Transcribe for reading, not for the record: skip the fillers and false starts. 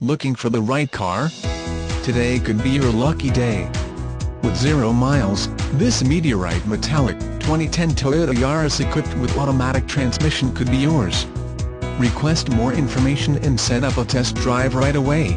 Looking for the right car? Today could be your lucky day. With 0 miles, this Meteorite Metallic 2010 Toyota Yaris equipped with automatic transmission could be yours. Request more information and set up a test drive right away.